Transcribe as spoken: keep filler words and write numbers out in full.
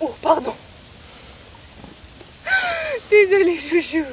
Oh, pardon. Désolée, chouchou.